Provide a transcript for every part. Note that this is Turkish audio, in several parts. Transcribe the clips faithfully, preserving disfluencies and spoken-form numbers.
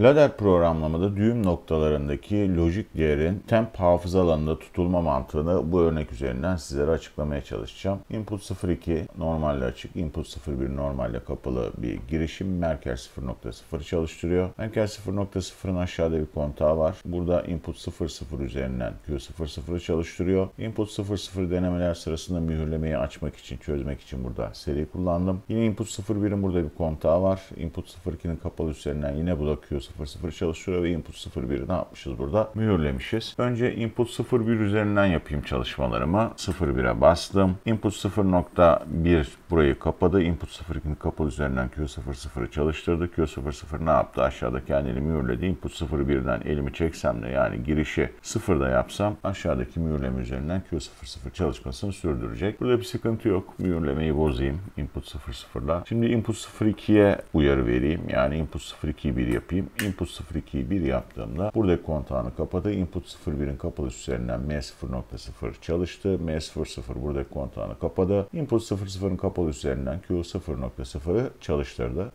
Ladder programlamada düğüm noktalarındaki lojik değerin temp hafıza alanında tutulma mantığını bu örnek üzerinden sizlere açıklamaya çalışacağım. Input sıfır iki normalle açık, input sıfır bir normalle kapalı bir girişim. Merker sıfır nokta sıfır çalıştırıyor. Merker sıfır nokta sıfırın aşağıda bir kontağı var. Burada input sıfır sıfır üzerinden Q sıfır sıfırı çalıştırıyor. Input sıfır sıfır denemeler sırasında mühürlemeyi açmak için, çözmek için burada seri kullandım. Yine input sıfır birin burada bir kontağı var. Input sıfır ikinin kapalı üzerinden yine bu da Q sıfır sıfır çalıştırıyor ve input sıfır biri ne yapmışız burada? Mühürlemişiz. Önce input sıfır bir üzerinden yapayım çalışmalarımı. sıfır bire bastım. Input sıfır nokta bir burayı kapadı. Input sıfır ikinin kapalı üzerinden Q sıfır sıfırı çalıştırdı. Q sıfır sıfır ne yaptı? Aşağıda kendini mühürledi. Input sıfır birden elimi çeksem de, yani girişi sıfırda yapsam, aşağıdaki mühürleme üzerinden Q sıfır sıfır çalışmasını sürdürecek. Burada bir sıkıntı yok. Mühürlemeyi bozayım input sıfır sıfırla. Şimdi input sıfır ikiye uyarı vereyim. Yani input sıfır ikiyi bir yapayım. Input sıfır ikiyi bir yaptığımda buradaki kontağını kapadı. Input sıfır birin kapalı üzerinden M sıfır nokta sıfır çalıştı. M sıfır sıfır buradaki kontağını kapadı. Input sıfır sıfırın kapalı üzerinden Q sıfır nokta sıfırı çalıştırdı.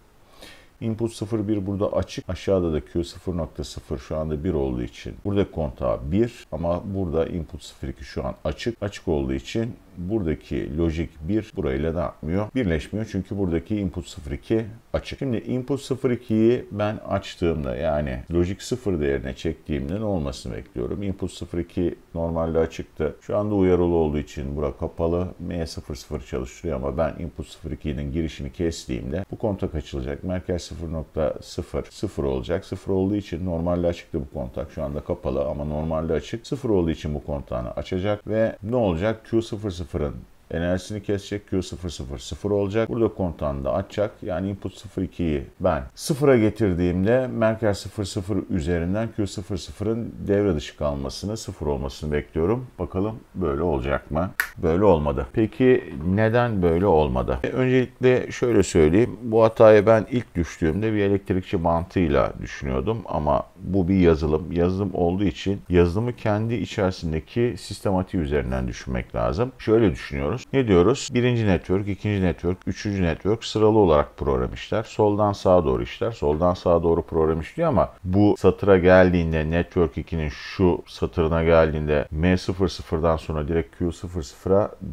Input sıfır bir burada açık. Aşağıda da Q sıfır nokta sıfır şu anda bir olduğu için buradaki kontağı bir, ama burada input sıfır iki şu an açık. Açık olduğu için buradaki lojik bir burayla ne yapmıyor? Birleşmiyor, çünkü buradaki input sıfır iki açık. Şimdi input sıfır ikiyi ben açtığımda, yani lojik sıfır değerine çektiğimde ne olmasını bekliyorum? Input sıfır iki normalde açıktı. Şu anda uyarılı olduğu için bura kapalı. M sıfır sıfır çalıştırıyor, ama ben input sıfır ikinin girişini kestiğimde bu kontak açılacak. Merkez sıfır nokta sıfır sıfır olacak. sıfır olduğu için normalde açıktı bu kontak. Şu anda kapalı ama normalde açık. sıfır olduğu için bu kontağını açacak ve ne olacak? Q sıfır sıfırın enerjisini kesecek. Q sıfır sıfır sıfır olacak. Burada kontağını da açacak. Yani input sıfır ikiyi ben sıfıra getirdiğimde Merker sıfır sıfır üzerinden Q sıfır sıfırın devre dışı kalmasını, sıfır olmasını bekliyorum. Bakalım böyle olacak mı? Böyle olmadı. Peki neden böyle olmadı? E, öncelikle şöyle söyleyeyim. Bu hataya ben ilk düştüğümde bir elektrikçi mantığıyla düşünüyordum, ama bu bir yazılım. Yazılım olduğu için yazılımı kendi içerisindeki sistematik üzerinden düşünmek lazım. Şöyle düşünüyorum. Ne diyoruz? Birinci network, ikinci network, üçüncü network sıralı olarak program işler. Soldan sağa doğru işler. Soldan sağa doğru program işliyor, ama bu satıra geldiğinde, network ikinin şu satırına geldiğinde M sıfır sıfırdan sonra direkt Q sıfır sıfıra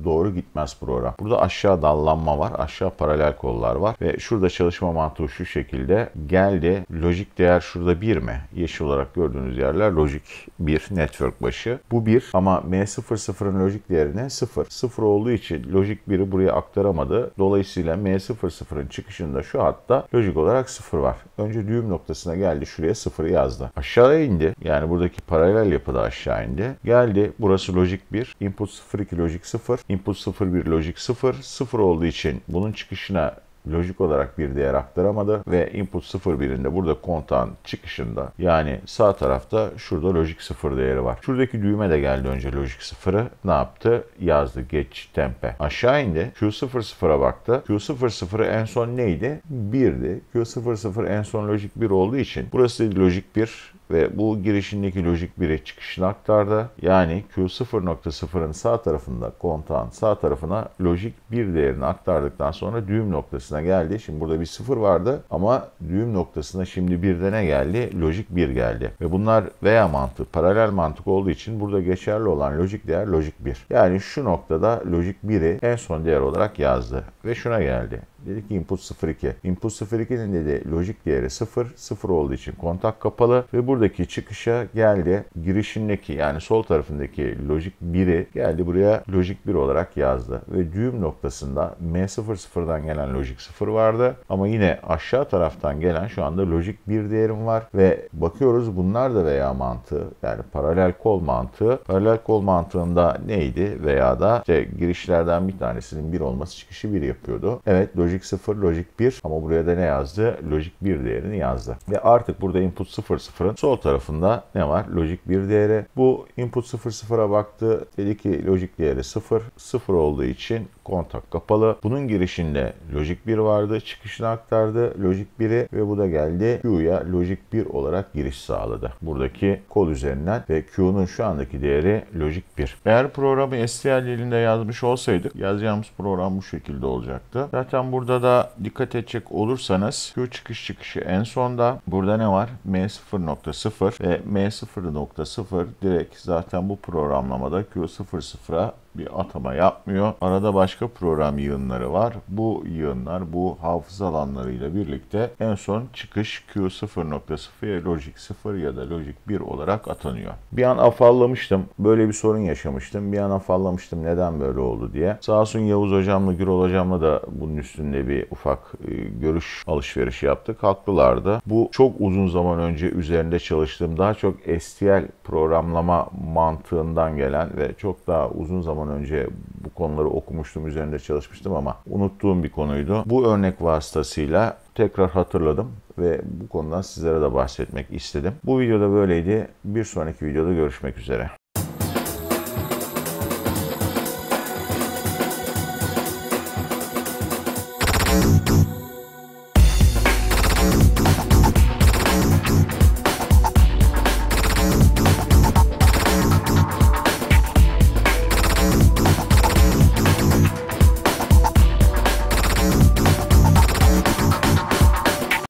doğru gitmez program. Burada aşağı dallanma var. Aşağı paralel kollar var. Ve şurada çalışma mantığı şu şekilde. Geldi. Lojik değer şurada bir mi? Yeşil olarak gördüğünüz yerler lojik bir, network başı. Bu bir, ama M sıfır sıfırın lojik değeri ne? sıfır. sıfır olduğu için lojik biri buraya aktaramadı. Dolayısıyla M sıfır sıfırın çıkışında şu hatta lojik olarak sıfır var. Önce düğüm noktasına geldi. Şuraya sıfır yazdı. Aşağıya indi. Yani buradaki paralel yapıda aşağı indi. Geldi. Burası lojik bir. Input sıfır iki lojik sıfır. Input sıfır bir lojik sıfır. sıfır olduğu için bunun çıkışına lojik olarak bir değer aktaramadı ve input sıfır birinde burada kontağın çıkışında, yani sağ tarafta şurada lojik sıfır değeri var. Şuradaki düğme de geldi, önce lojik sıfırı ne yaptı? Yazdı. Geç tempe. Aşağı indi. Q sıfır sıfıra baktı. Q sıfır sıfırı en son neydi? birdi. Q sıfır sıfır en son lojik bir olduğu için burası lojik bir ve bu girişindeki lojik bire çıkışını aktardı. Yani Q sıfır nokta sıfırın sağ tarafında, kontağın sağ tarafına lojik bir değerini aktardıktan sonra düğüm noktasına geldi. Şimdi burada bir sıfır vardı, ama düğüm noktasına şimdi birde ne geldi? Lojik bir geldi. Ve bunlar veya mantığı, paralel mantık olduğu için burada geçerli olan lojik değer lojik bir. Yani şu noktada lojik biri en son değer olarak yazdı ve şuna geldi. Dedi ki input sıfır iki. Input sıfır ikinin dedi lojik değeri sıfır. sıfır olduğu için kontak kapalı ve buradaki çıkışa geldi. Girişindeki, yani sol tarafındaki lojik biri geldi buraya lojik bir olarak yazdı. Ve düğüm noktasında M sıfır sıfırdan gelen lojik sıfır vardı. Ama yine aşağı taraftan gelen şu anda lojik bir değerim var. Ve bakıyoruz, bunlar da veya mantığı, yani paralel kol mantığı. Paralel kol mantığında neydi? Veya da işte girişlerden bir tanesinin bir olması çıkışı bir yapıyordu. Evet, lojik Lojik sıfır, lojik bir, ama buraya da ne yazdı? Lojik bir değerini yazdı. Ve artık burada input sıfır sıfırın sol tarafında ne var? Lojik bir değeri. Bu input sıfır sıfıra baktı. Dedi ki lojik değeri sıfır. sıfır olduğu için kontak kapalı. Bunun girişinde Logic bir vardı. Çıkışını aktardı Logic bir'i ve bu da geldi Q'ya Logic bir olarak giriş sağladı. Buradaki kol üzerinden ve Q'nun şu andaki değeri Logic bir. Eğer programı S T L dilinde yazmış olsaydık yazacağımız program bu şekilde olacaktı. Zaten burada da dikkat edecek olursanız Q çıkış çıkışı en sonda. Burada ne var? M sıfır nokta sıfır ve M sıfır nokta sıfır direkt zaten bu programlamada Q sıfır sıfıra bir atama yapmıyor. Arada başka program yığınları var. Bu yığınlar bu hafıza alanlarıyla birlikte en son çıkış Q sıfır nokta sıfıra Logic sıfır ya da Logic bir olarak atanıyor. Bir an afallamıştım. Böyle bir sorun yaşamıştım. Bir an afallamıştım neden böyle oldu diye. Sağ olsun Yavuz hocamla Gürol hocamla da bunun üstünde bir ufak görüş alışverişi yaptık. Haklılardı. Bu çok uzun zaman önce üzerinde çalıştığım daha çok S T L programlama mantığından gelen ve çok daha uzun zaman önce bu konuları okumuştum, üzerinde çalışmıştım ama unuttuğum bir konuydu. Bu örnek vasıtasıyla tekrar hatırladım ve bu konudan sizlere de bahsetmek istedim. Bu videoda böyleydi. Bir sonraki videoda görüşmek üzere.